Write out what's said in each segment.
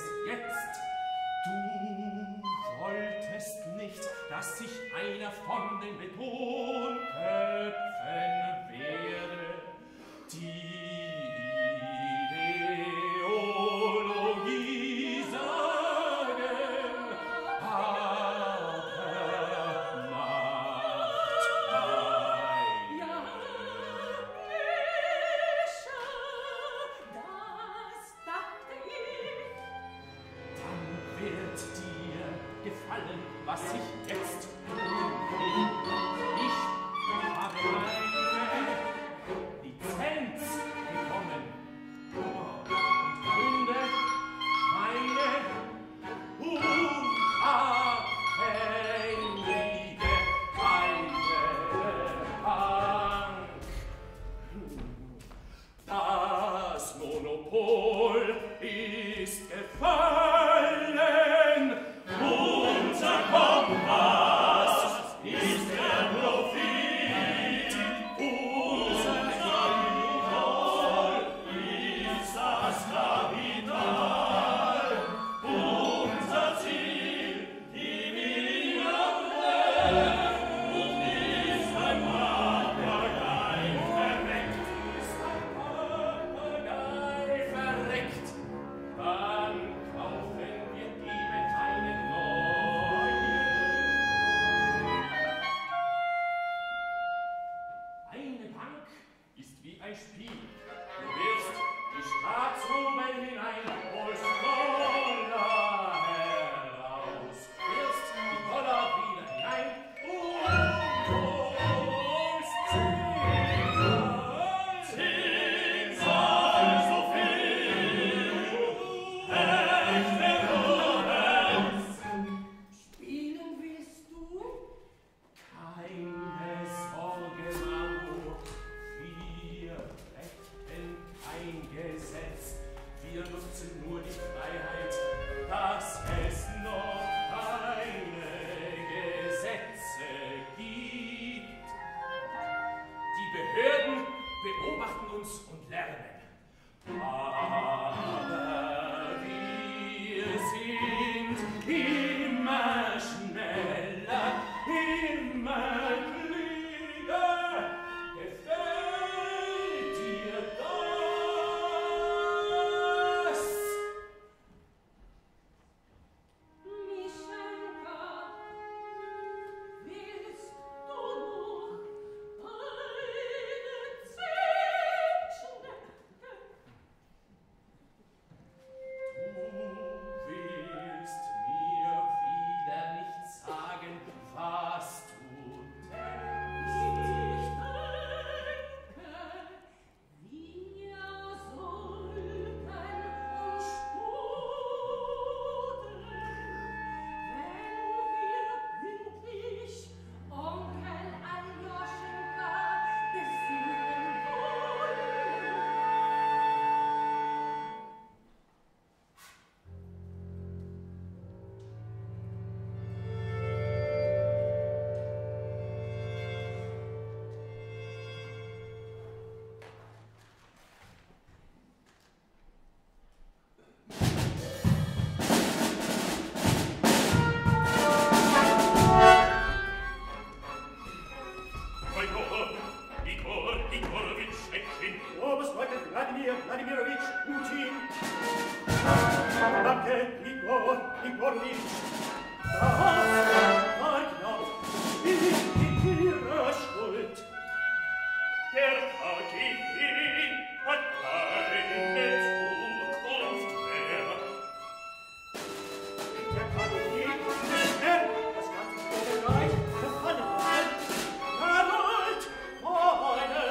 es jetzt. Du wolltest nicht, dass sich einer von den Betonköpfen wehre, was ich jetzt will. Ich habe eine Lizenz bekommen und gründe meine unabhängige eigene Bank. Das Monopol ist gefallen. Unser Kompass ist der Profit, unser Kapital ist das Kapital, unser Ziel die Milliarden und ist ein Papagei verreckt, Dann kaufen wir die Metallien. Eine Bank ist wie ein Spiel. Du wirfst die Staatsrubel hinein, holst Dollar heraus, wirfst die Dollar wieder hinein und holst 10-mal so viel. Echte Ruben. Spielen willst du? Keine Sorge, eingesetzt. Wir nutzen nur die Freiheit, dass es noch keine Gesetze gibt. Die Behörden beobachten uns und lernen. Aber wir sind immer schneller, immer klüger. Was du denkst. Ich denke, wir sollten uns sputen, wenn wir pünktlich Onkel Aljoschenka besuchen wollen. Vladimirovich Putin, danke, Igor, das war genau ihre Schuld. Der Putin hat keine Zukunft mehr. Der Putin ist mehr, das ganze Reich verfallen. Herald, vor einer Nacht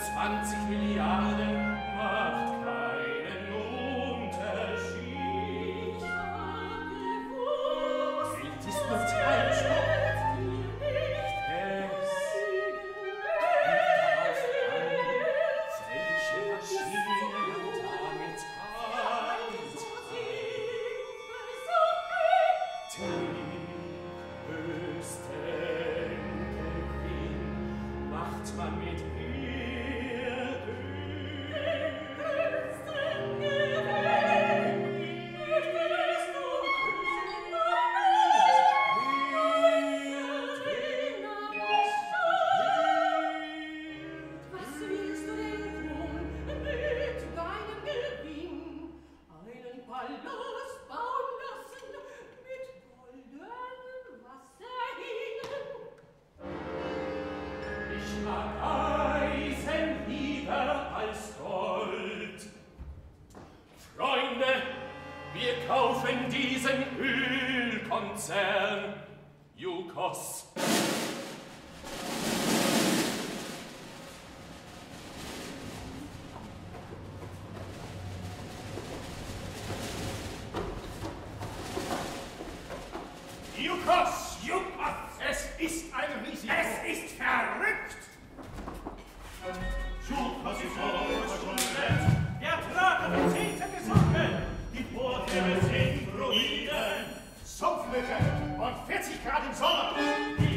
20 Milliarden macht keinen Unterschied. Geld ist nur Treibstoff, nicht es. Welche Maschinen damit arbeitet. Den höchsten Gewinn macht man mit diesen Ölkonzern Yukos. Yukos! Yukos! Es ist ein Risiko! Es ist verrückt! Yukos ist verschuldet! Der Prater der Zehnten gesunken! Die Boote sind Ruinen, Sumpflöcher und 40 Grad im Sommer.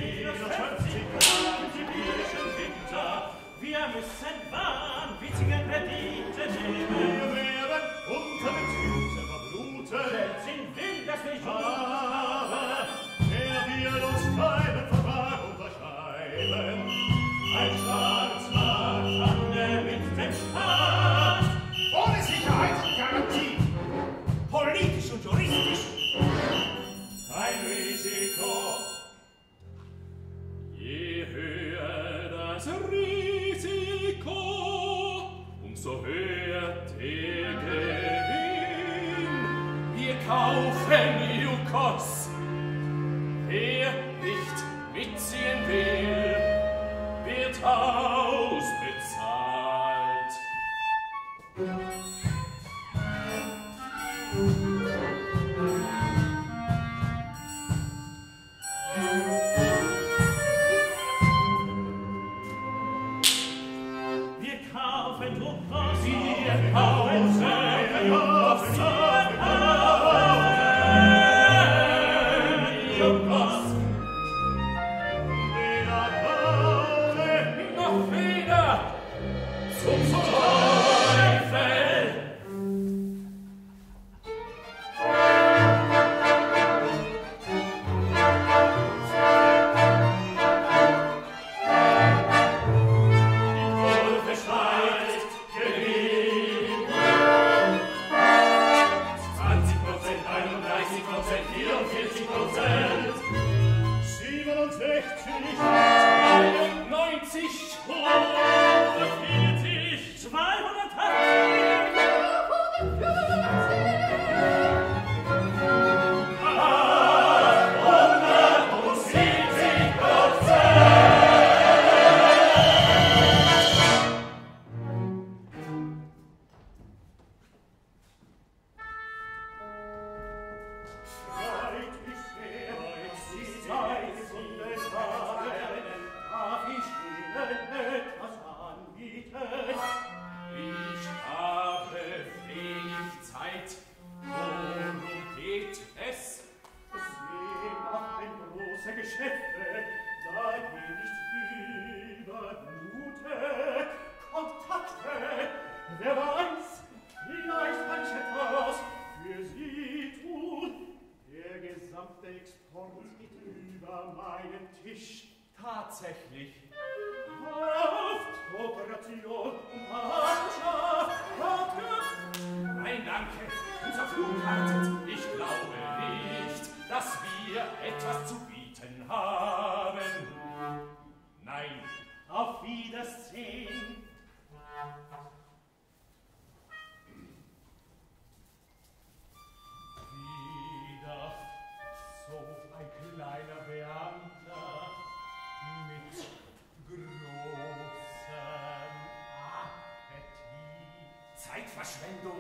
Zeitverschwendung!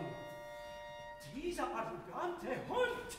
Dieser arrogante Hund!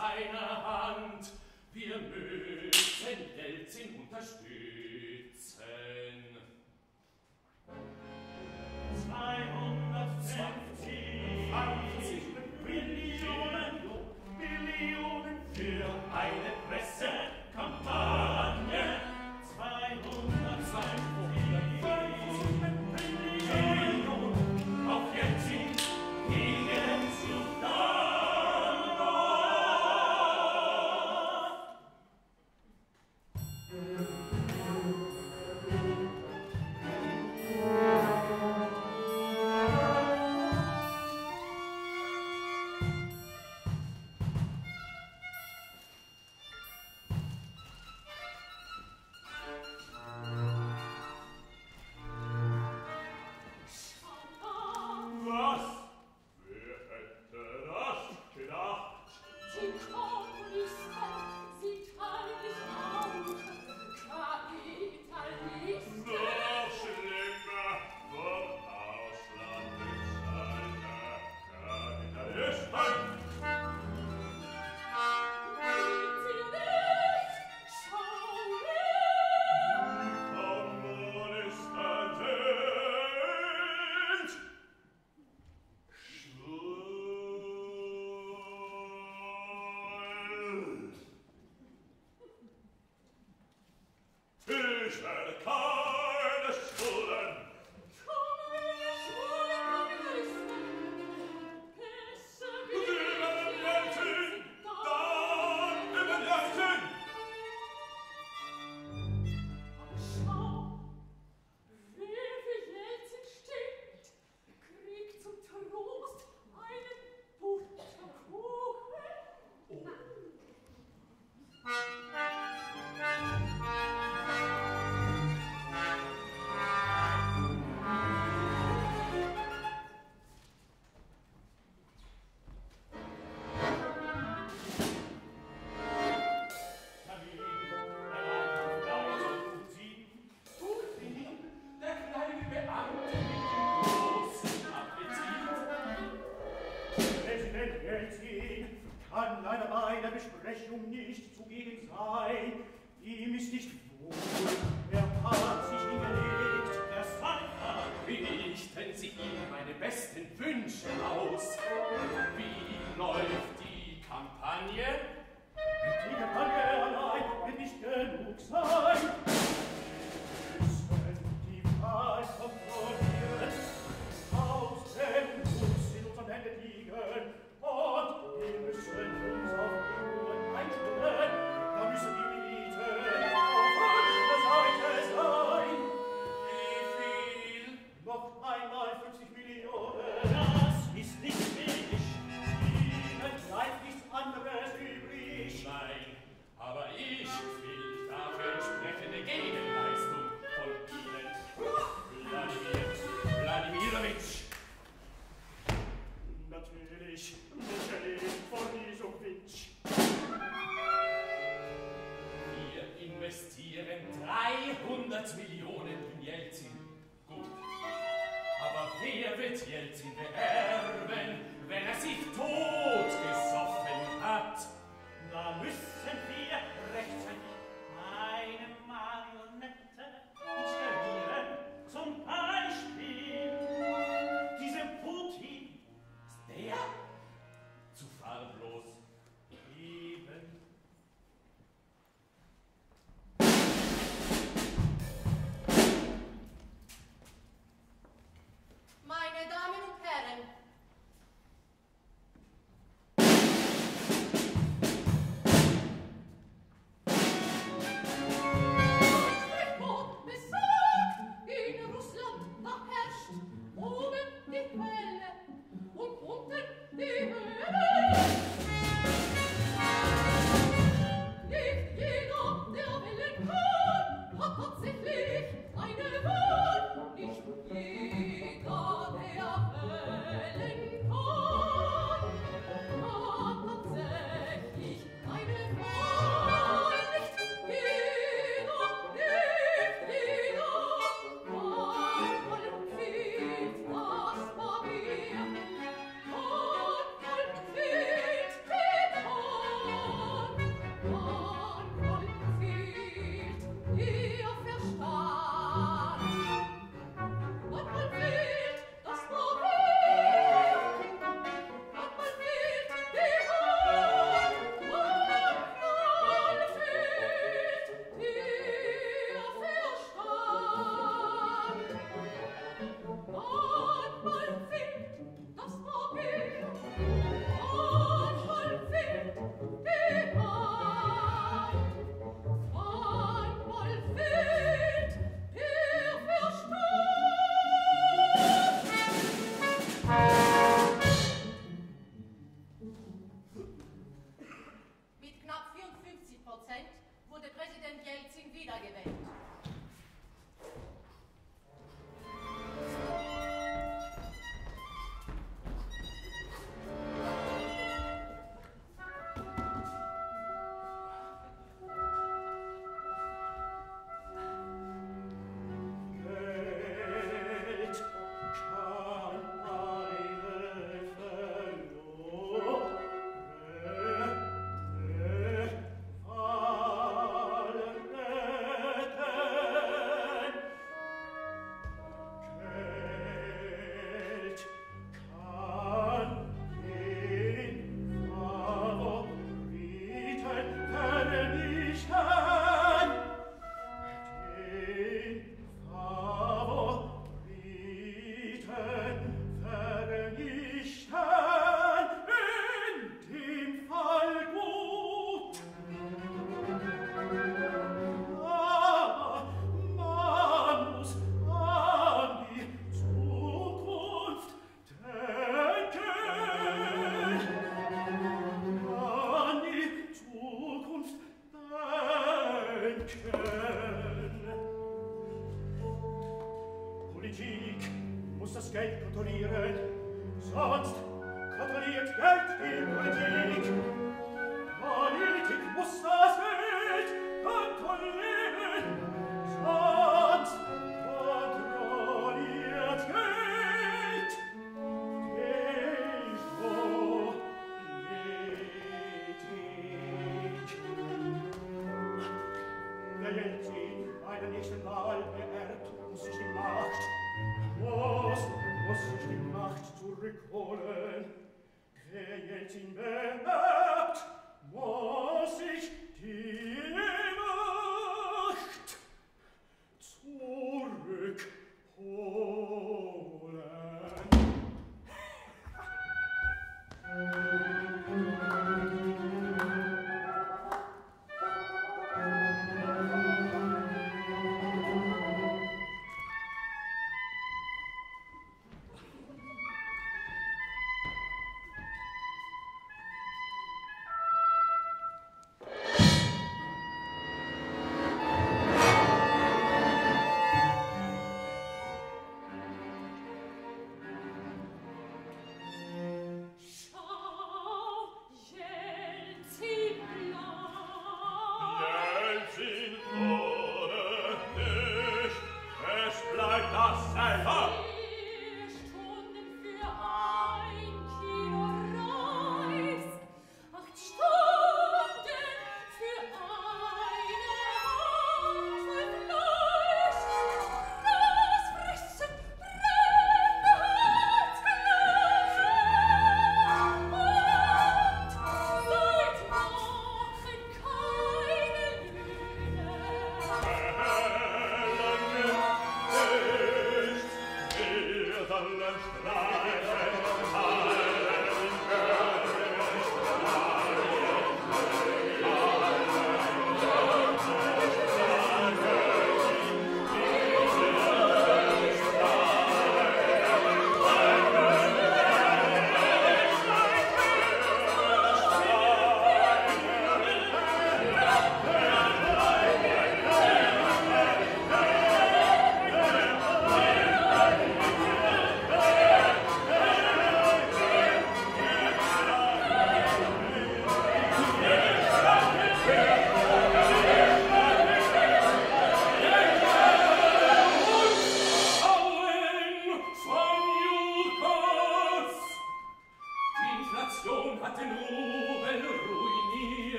seiner Hand. Wir müssen Jelzin unterstützen. 250 Millionen für eine Pressekampagne. 250 Millionen auf Jelzin gegen Meine Damen und Herren, Politik muss das Geld kontrollieren, sonst kontrolliert Geld die Politik. Politik muss das Geld kontrollieren, sonst kontrolliert Geld die Politik. Der Jelzin bei der nächsten Wahl beerbt, muss sich die Macht muss sich die Macht zurückholen. Wer Jelzin beerbt, muss sich die Macht zurückholen.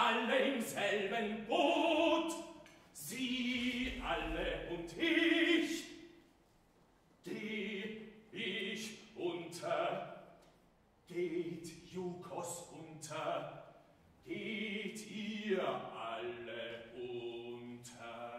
Alle ihrem Boot, sie alle und ich, geh ich unter, geht Iukos unter, geht ihr alle unter.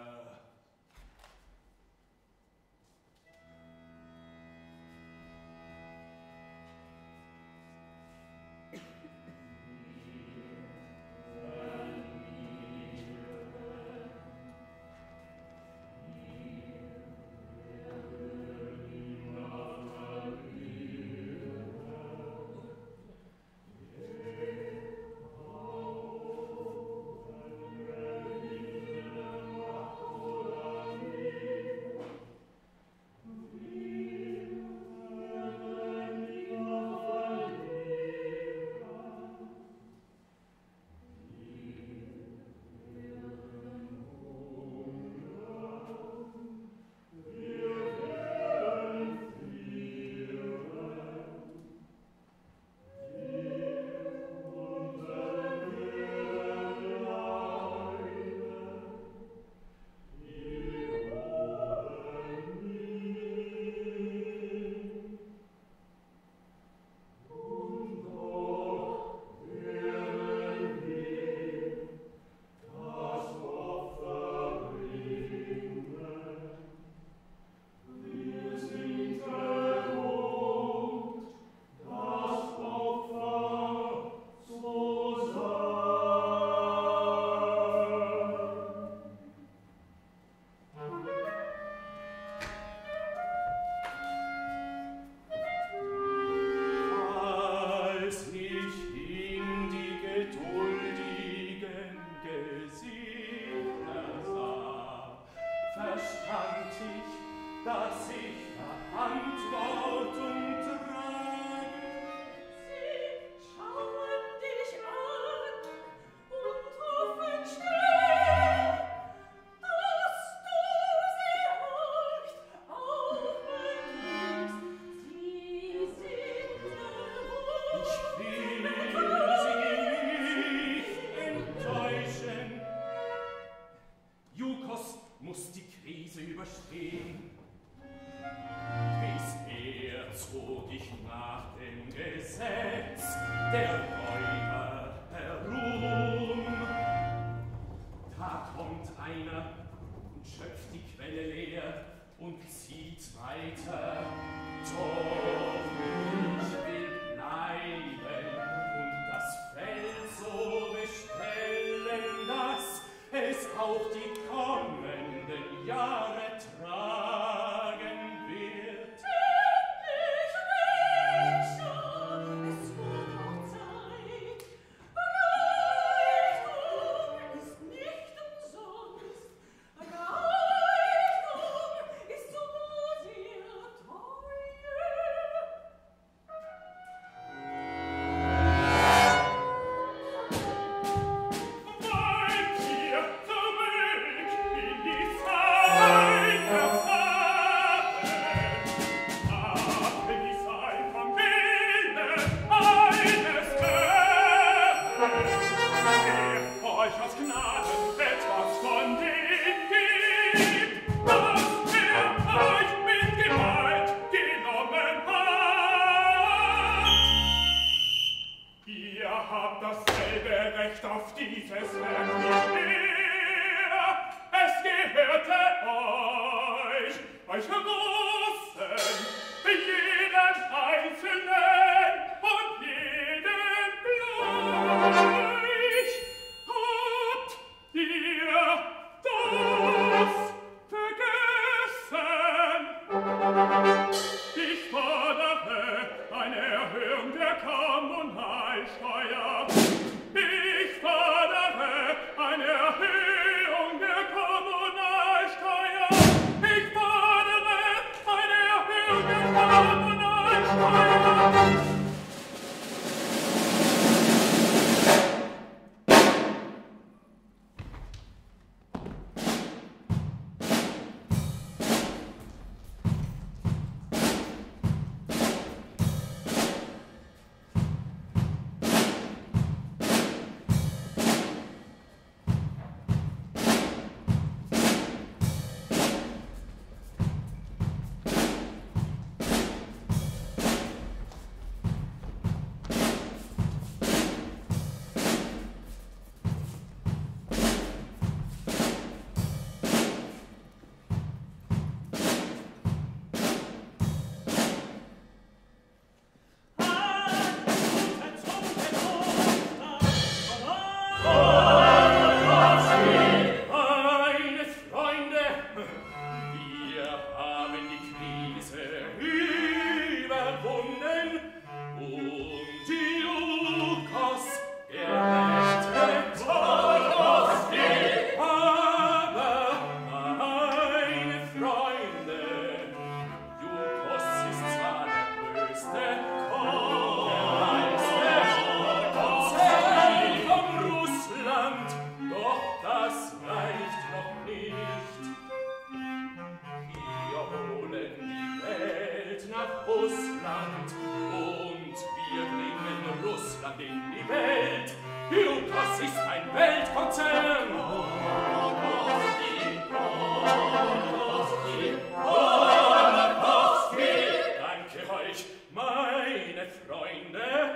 Freunde,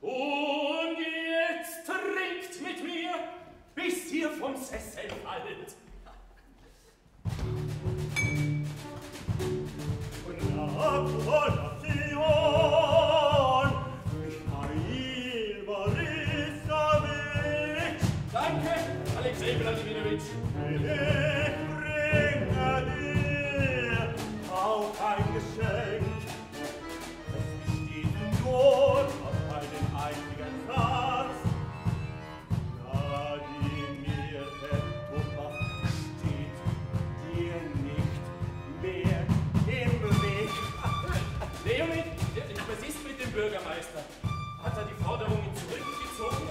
und jetzt trinkt mit mir, bis ihr vom Sessel fallt. Danke, Alexei Wladimirovich. Ich bringe dir auch ein Geschenk. Es besteht nur auf einen einzigen Satz. Wladimir Petrov steht dir nicht mehr im Weg. Leonid, was ist mit dem Bürgermeister? Hat er die Forderungen zurückgezogen?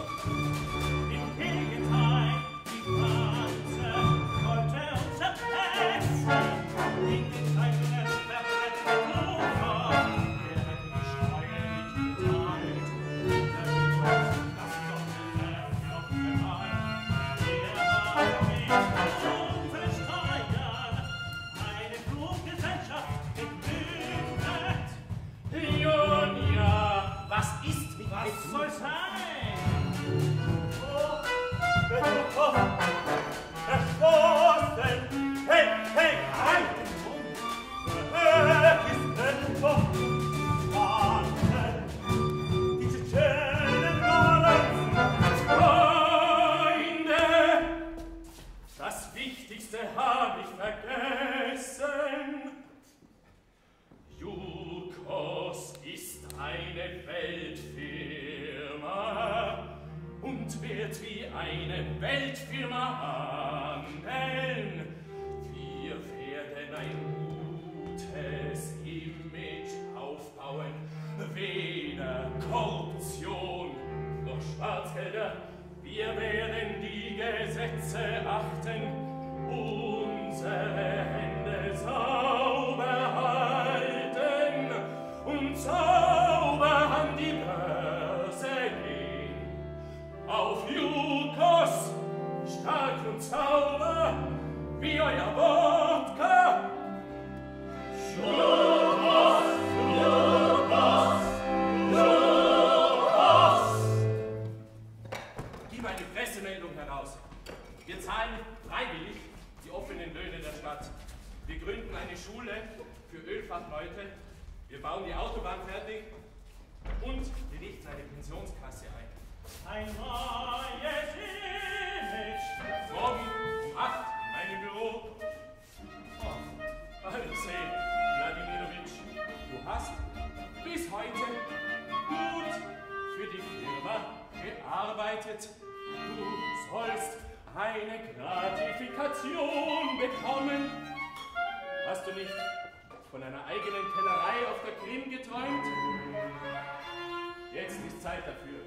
Zeit dafür.